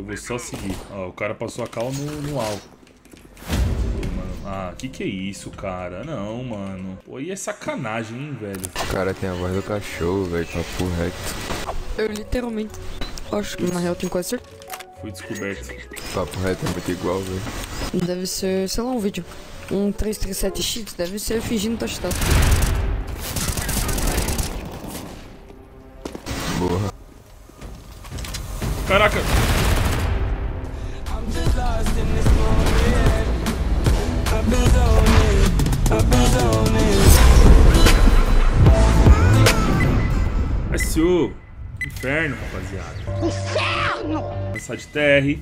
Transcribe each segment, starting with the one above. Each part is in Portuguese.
Eu vou só seguir. Ó, o cara passou a cal no alvo. Ah, que é isso, cara? Não, mano. Pô, e é sacanagem, hein, velho? O cara tem a voz do cachorro, velho. Papo reto. Eu literalmente acho que, na real, tenho quase certeza. Fui descoberto. Papo reto é muito igual, velho. Deve ser, sei lá, um vídeo. Um 337 cheats. Deve ser fingindo touchdown. Boa. Caraca! SU! Inferno, rapaziada. Inferno! Passar de TR.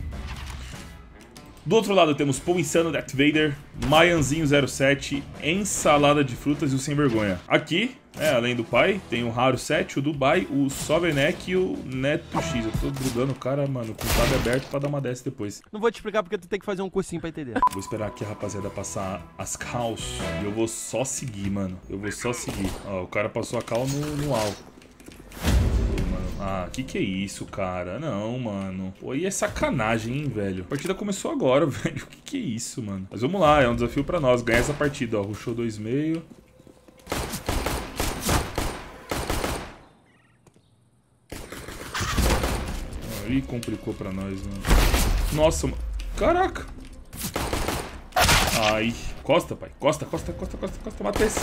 Do outro lado temos Paul Insano, Death Vader, Maianzinho07, Ensalada de Frutas e o Sem Vergonha. Aqui, além do pai, tem o Raro7, o Dubai, o Sovenek e o Neto X. Eu tô grudando o cara, mano, com o tab aberto pra dar uma dessa depois. Não vou te explicar porque tu tem que fazer um cursinho pra entender. Vou esperar aqui a rapaziada passar as calls e eu vou só seguir, mano. Eu vou só seguir. Ó, o cara passou a cal no alvo. Ah, que é isso, cara? Não, mano. Pô, aí é sacanagem, hein, velho? A partida começou agora, velho. Que é isso, mano? Mas vamos lá, é um desafio pra nós. Ganhar essa partida, ó. Rushou 2,5. Aí complicou pra nós, mano. Nossa, mano. Caraca. Ai. Costa, pai. Costa, costa, costa, costa, costa. Mata esse.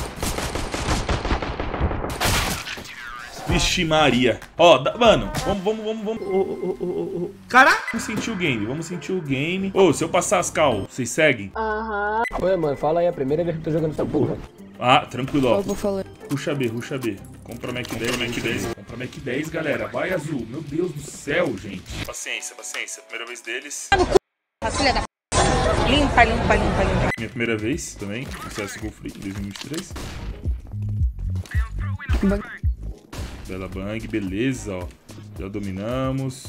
Vixe Maria. Ó, mano, vamos. Caraca! Vamos sentir o game, vamos sentir o game. Ô, se eu passar as cal, vocês seguem? Aham. Ué, mano, fala aí, a primeira vez que eu tô jogando essa porra. Ah, tranquilo, ó. Ruxa B, ruxa B. Compra Mac 10, Mac 10. Compra Mac 10, galera. Vai, azul. Meu Deus do céu, gente. Paciência, paciência. Primeira vez deles. Filha da p. Limpa, limpa, limpa, limpa. Minha primeira vez também. CSGO Free 2023. Bela bang, beleza, ó. Já dominamos.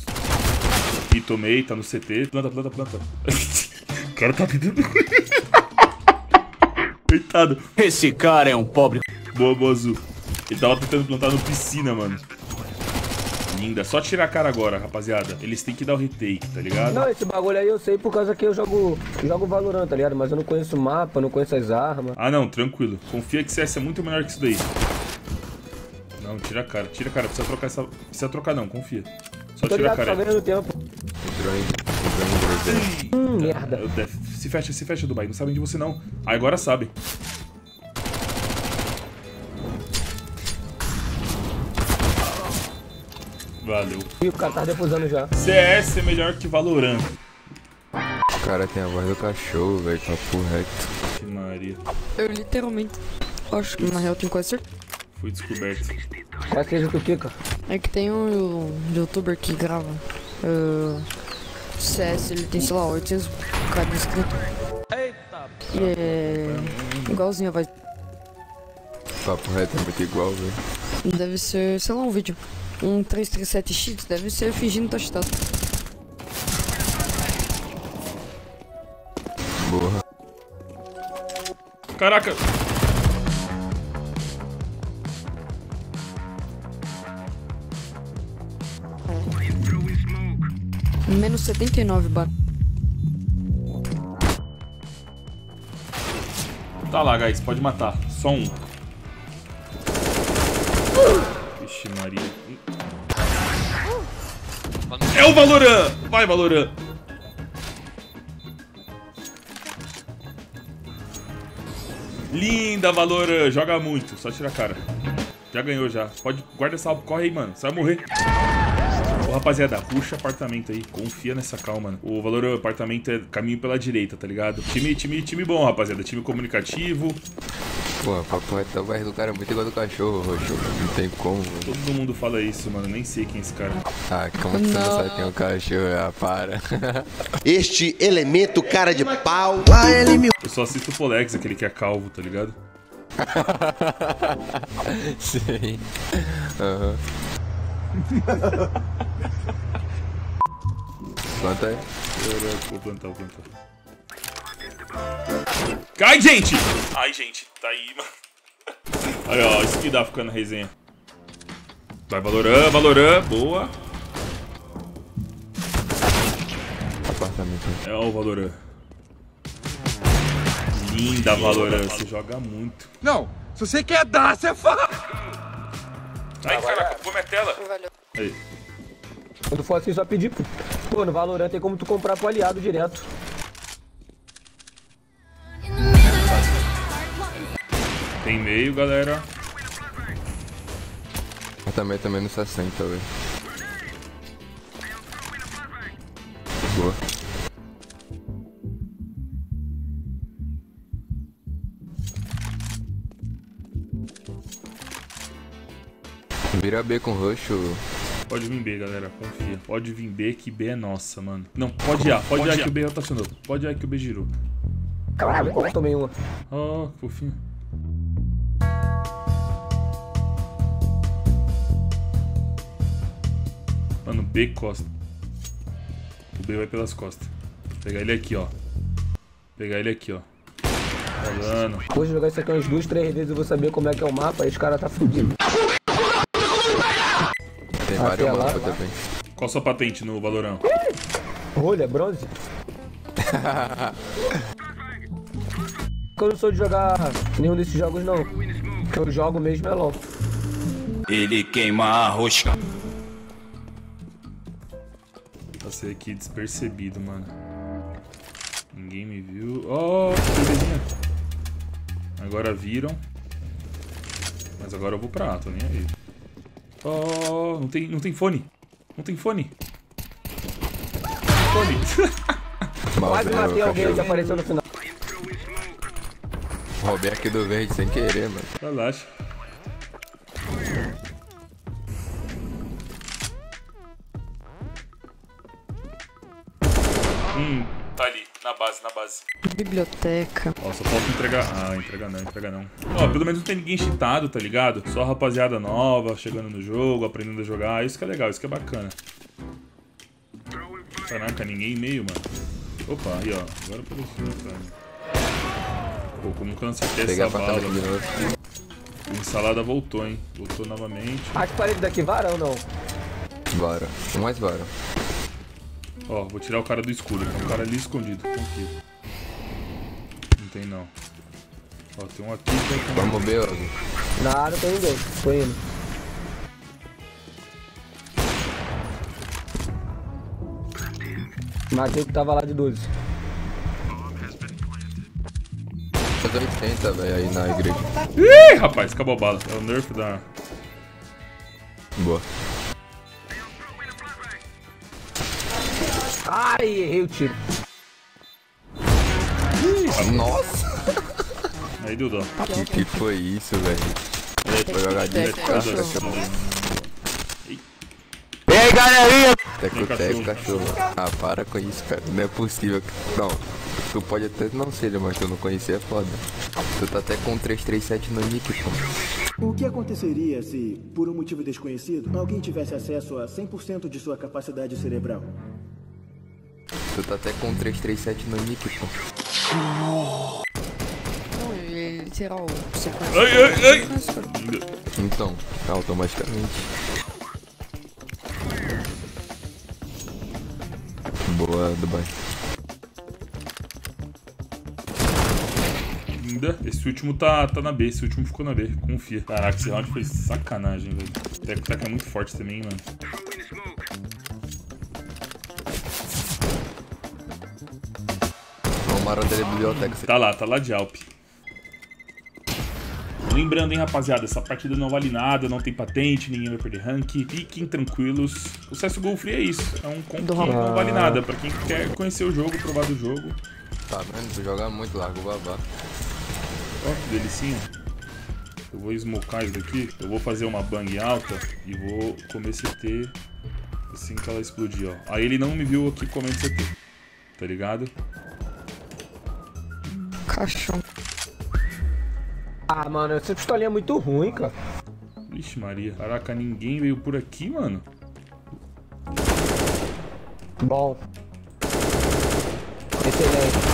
E tomei, tá no CT. Planta, planta, planta. O cara tá pedindo. Coitado. Esse cara é um pobre. Boa, boa, azul. Ele tava tentando plantar no piscina, mano. Linda. Só tirar a cara agora, rapaziada. Eles têm que dar o retake, tá ligado? Não, esse bagulho aí eu sei por causa que eu jogo Valorant, tá ligado? Mas eu não conheço o mapa, não conheço as armas. Ah, não, tranquilo. Confia que CS é muito melhor que isso daí. Não, tira a cara, tira a cara. Precisa trocar essa... Precisa trocar não, confia. Só tira a cara. Entrou ainda. Merda. Se fecha, Dubai. Não sabem de você, não. Ah, agora sabe. Valeu. E o cara tá defusando já. CS é melhor que Valorant. O cara tem a voz do cachorro, velho. Papo reto. Que Maria. Eu literalmente acho que, na real, tenho quase certeza. Fui descoberto. Qual seja o que fica? É que tem um youtuber que grava CS, ele tem, sei lá, 800k de inscrito. Eita! E é igualzinho a voz. Papo reto é muito igual, velho. Deve ser, sei lá, um vídeo. Um 337 cheats, deve ser fingindo touchdown. Boa. Caraca! Menos 79 bar. Tá lá, guys, pode matar. Só um. Vixe, Maria. É o Valorant! Vai, Valorant! Linda, Valorant! Joga muito, só tira a cara. Já ganhou, já. Pode, guarda essa alvo, corre aí, mano. Você vai morrer. Ô, rapaziada, puxa apartamento aí. Confia nessa calma, mano. O valor do apartamento é caminho pela direita, tá ligado? Time bom, rapaziada. Time comunicativo. Pô, papai, tá mais do cara muito igual do cachorro, roxo. Não tem como, mano. Todo mundo fala isso, mano. Nem sei quem é esse cara. Ah, como que você não sabe quem é um cachorro? Ah, para. Este elemento, cara de pau. Lá ele me... Eu só assisto o Folex, aquele que é calvo, tá ligado? Sim. Aham. Planta aí. Vou plantar. Cai, gente! Ai, gente, tá aí, mano. Aí, ó, isso que dá ficando na resenha. Vai, Valorant, Valorant, boa. também. É o Valorant. Linda, Valorant. Você joga muito. Não, se você quer dar, você fala. Ai, caraca, pô minha tela. Aí. Quando for assim, só pedir. Pô, no Valorant tem como tu comprar pro aliado direto. Tem meio, galera. Eu também no 60, velho. Boa. Vira B com rush ou... Pode vir B, galera, confia. Pode vir B, que B é nossa, mano. Não, pode ir A, pode ir A que o B rotacionou. Pode ir A que o B girou. Caralho, eu tomei uma. Oh, que fofinho. Mano, B costa. O B vai pelas costas. Vou pegar ele aqui, ó. Vou pegar ele aqui, ó. Falando. Hoje jogar isso aqui umas 2, 3 vezes eu vou saber como é que é o mapa, aí os caras tá fudido. Tem vários mapas também. Qual a sua patente no Valorant? Olha, bronze. Eu não sou de jogar nenhum desses jogos, não. O que eu jogo mesmo é LOL. Ele queima a rosca. Passei aqui despercebido, mano. Ninguém me viu. Oh, bebezinha. Agora viram. Mas agora eu vou pra A, tô nem aí. Oh, não tem fone. Não tem fone. Fone. Quase matei alguém que apareceu no final. Roubei aqui do verde sem querer, mano. Relaxa. Tá ali, na base. Biblioteca. Ó, só falta entregar. Ah, entregar não. Ó, pelo menos não tem ninguém cheatado, tá ligado? Só rapaziada nova, chegando no jogo, aprendendo a jogar. Isso que é legal, isso que é bacana. Caraca, ninguém e-mail, mano. Opa, aí ó, agora apareceu, cara. Pô, como que eu não acertei essa bala? O Ensalada voltou, hein? Voltou novamente. Acho que parede daqui vara ou não? Vara, mais vara. Ó, vou tirar o cara do escuro. Tem um cara ali escondido. Aqui. Não tem, não. Ó, tem um aqui. Vamos ver, ó. Nada, não tem ninguém. Tô indo. Matei o que tava lá de 12. Tá dando 80, velho, aí na igreja. Ih, rapaz, acabou a bala. É o nerf da... Boa. Ai, errei o tiro. Nossa! Aí, Dudu. Que foi isso, velho? Foi jogadinha. E aí, galerinha? Teco, cachorro. Ah, para com isso, cara. Não é possível. Não. Tu pode até não ser, mas eu não conhecer é foda. Tu tá até com 337 no nick, pô. O que aconteceria se, por um motivo desconhecido, alguém tivesse acesso a 100% de sua capacidade cerebral? Tu tá até com 337 no nick, pô. Não, ele será o... Ai! Então, automaticamente. Boa, Dubai. Esse último tá na B, esse último ficou na B, confia. Caraca, esse round foi sacanagem, velho. O Teco é muito forte também, mano. Tomaram da biblioteca. Tá lá de Alp. Lembrando, hein, rapaziada, essa partida não vale nada, não tem patente, ninguém vai perder rank. Fiquem tranquilos. O CSGO Free é isso, é um conto que não vale nada. Pra quem quer conhecer o jogo, provar do jogo. Tá vendo? Tu joga muito largo, babá. Ó, que delicinha. Eu vou esmocar isso daqui. Eu vou fazer uma bang alta e vou comer CT assim que ela explodir, ó. Aí ele não me viu aqui comendo CT. Tá ligado? Caixão. Ah, mano, essa pistolinha é muito ruim, cara. Vixe Maria. Caraca, ninguém veio por aqui, mano. Bom. Excelente.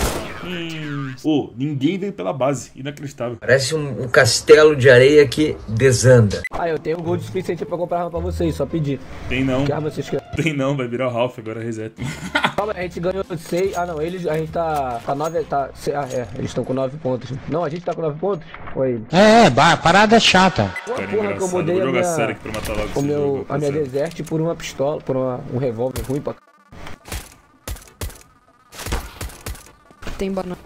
Ninguém veio pela base. Inacreditável. Parece um castelo de areia que desanda. Ah, eu tenho um gol de suficiente pra comprar arma pra vocês, só pedir. Tem não. Que arma vocês querem? Tem não, vai virar o Ralph, agora reseta. A gente ganhou 6. Ah, não, eles. A gente tá 9. Tá, eles estão com 9 pontos. Não, a gente tá com 9 pontos? Foi. Parada é chata. Cara, porra, que eu mudei a minha, sério pra matar logo esse jogo, a minha Desert por uma pistola, por um revólver ruim pra. Tem banana.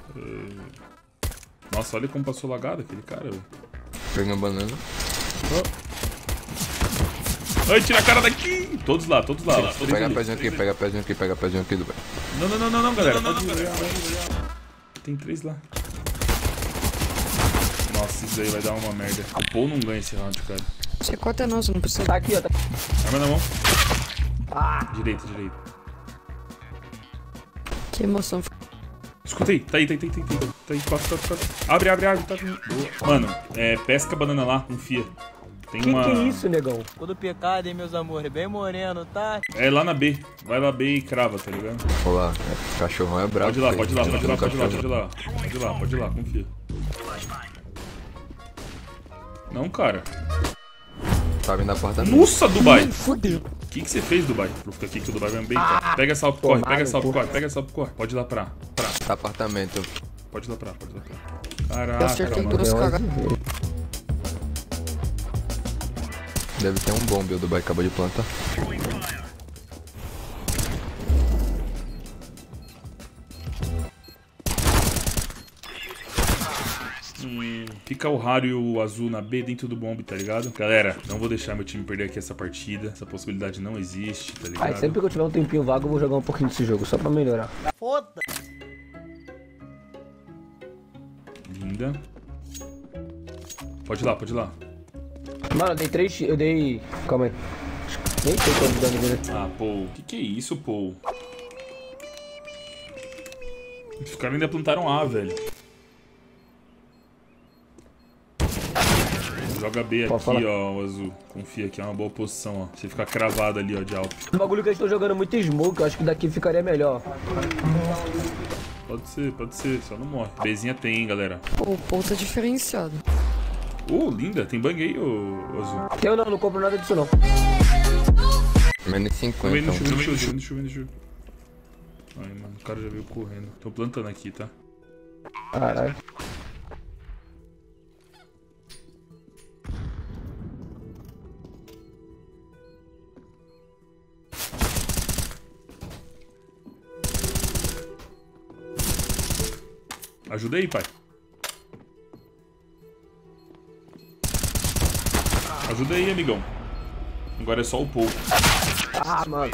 Nossa, olha como passou lagado aquele cara, velho. Pega a banana. Oh. Ai, tira a cara daqui! Todos lá, lá. Todos pega a pezinha aqui, pega a pezinha aqui, pega a pezinha aqui do velho. Não, galera. Tem 3 lá. Nossa, isso aí vai dar uma merda. A Paul não ganha esse round, cara. Você corta não, você não precisa. Tá aqui, ó. Tá... Arma na mão. Ah. Direito. Que emoção. Escutei, tá aí, 4. Abre, tá com... Mano, pesca a banana lá, enfia. Tem uma... Que é isso, negão? Tudo pecado, hein, meus amores, bem moreno, tá? É lá na B, vai lá B e crava, tá ligado? Olá, cachorrão é brabo. Pode ir lá, confia. Não, cara. Tá vindo na porta. Nossa, Dubai! Fudeu. O que você fez, Dubai? Vou ficar aqui que o Dubai vai me beitar. Pega salve, corre. Pode ir lá pra... Apartamento. Pode ir lá pra. Caraca, eu acertei duas caras. Deve ter um bombe, o Dubai acabou de plantar. Fica o raro e o azul na B dentro do bombe, tá ligado? Galera, não vou deixar meu time perder aqui essa partida. Essa possibilidade não existe, tá ligado? Ai, sempre que eu tiver um tempinho vago, eu vou jogar um pouquinho desse jogo, só pra melhorar. Foda! Linda. Pode ir lá. Mano, eu dei 3, eu dei... Calma aí. Nem sei quanto dano dele. Ah, Paul. Que é isso, Paul? Os caras ainda plantaram A, velho. Joga B aqui, ó, o azul. Confia aqui, é uma boa posição, ó. Você fica cravado ali, ó, de alto. O bagulho que eu estou jogando muito smoke, eu acho que daqui ficaria melhor. Pode ser, só não morre. Bzinha tem, hein, galera. Pô, o ponto é diferenciado. Ô, linda, tem bang aí, ô azul. Eu não compro nada disso, não. Menos 50. Vem no chuva. Ai, mano, o cara já veio correndo. Tô plantando aqui, tá? Caralho. Ajuda aí, pai. Ajuda aí, amigão. Agora é só o Paul. Ah, mano.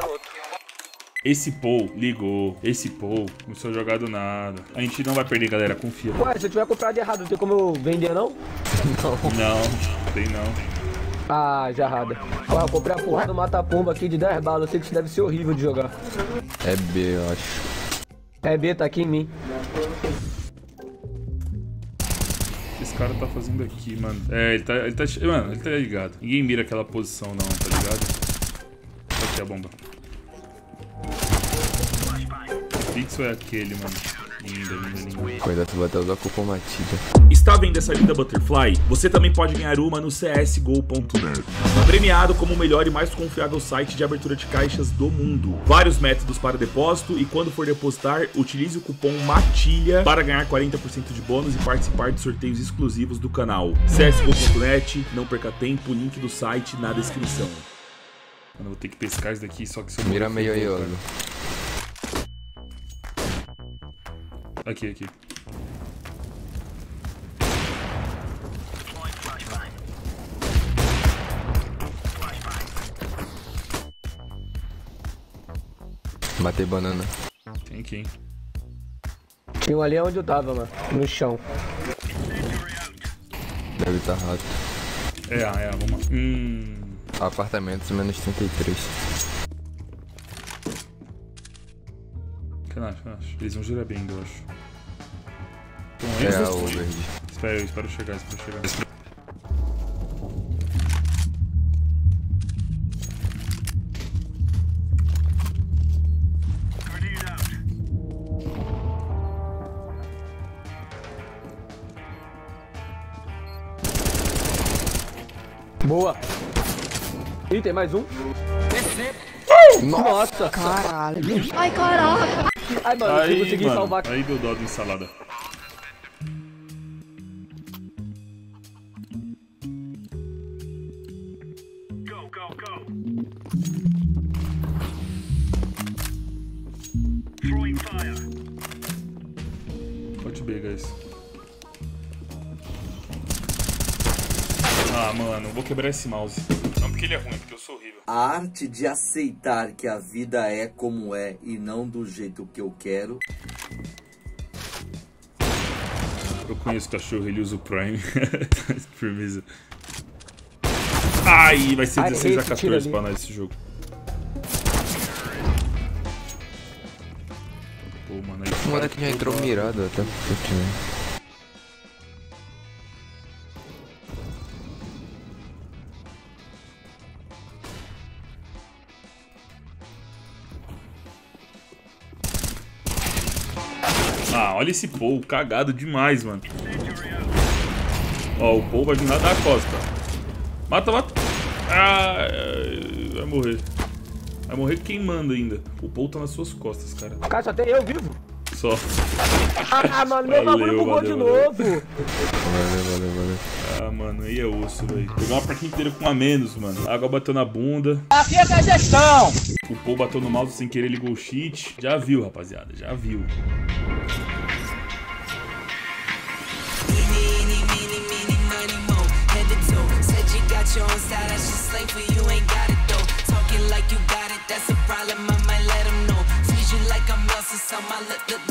Esse Paul ligou. Esse Paul começou a jogar do nada. A gente não vai perder, galera. Confia. Ué, se eu tiver comprado errado, não tem como eu vender, não? Não, tem não. Ah, jarrada. Ué, eu comprei a porra do mata-pomba aqui de 10 balas. Eu sei que isso deve ser horrível de jogar. É B, eu acho. É B, tá aqui em mim. O cara tá fazendo aqui, mano. É, ele tá. Mano, ele tá ligado. Ninguém mira aquela posição, não, tá ligado? Aqui a bomba. O fixo é aquele, mano. Linda. Cuidado, tu vai até usar cupom Matida. Está vendo essa linda Butterfly? Você também pode ganhar uma no CSGO.net. Premiado como o melhor e mais confiável site de abertura de caixas do mundo. Vários métodos para depósito e quando for depositar, utilize o cupom MATILHA para ganhar 40% de bônus e participar de sorteios exclusivos do canal. CSGO.net, não perca tempo, link do site na descrição. Mano, vou ter que pescar isso daqui, só que se eu... Mira meio aí, ó. Aqui. Matei banana. Tem aqui, hein? Tem um ali onde eu tava, mano. No chão. Deve estar rato. Vamos lá. Apartamentos, menos 33. Relaxa. Eles vão girar bem ainda, eu acho. Então, Espero chegar. Boa! E tem mais um. Nossa, caralho. Ai, caralho. Ai, mano, aí, eu consegui salvar. Aí deu dó de ensalada. Pode B, guys. Ah, mano, vou quebrar esse mouse. Não porque ele é ruim, porque eu sou horrível. A arte de aceitar que a vida é como é e não do jeito que eu quero. Eu conheço o cachorro, ele usa o Prime. Firmeza. Ai, vai ser 16-14 pra nós esse jogo. Pô, mano, o moleque já entrou mirado até porque... Ah, olha esse Paul, cagado demais, mano. Ó, o Paul vai vir lá da costa. Mata, mata. Ah, vai morrer. Vai morrer queimando ainda. O Paul tá nas suas costas, cara. Cara, só tem eu vivo. Só. Ah, mano, meu bagulho bugou de novo. Valeu. Ah, mano, aí é osso, velho. Pegou uma partida inteira com um a menos, mano. A água bateu na bunda. Aqui é da gestão. O Paul bateu no mouse sem querer, ligou o cheat. Já viu, rapaziada, já viu. Talking like you got it, that's a problem. I might let them know. Treat you like I'm Elsa, so my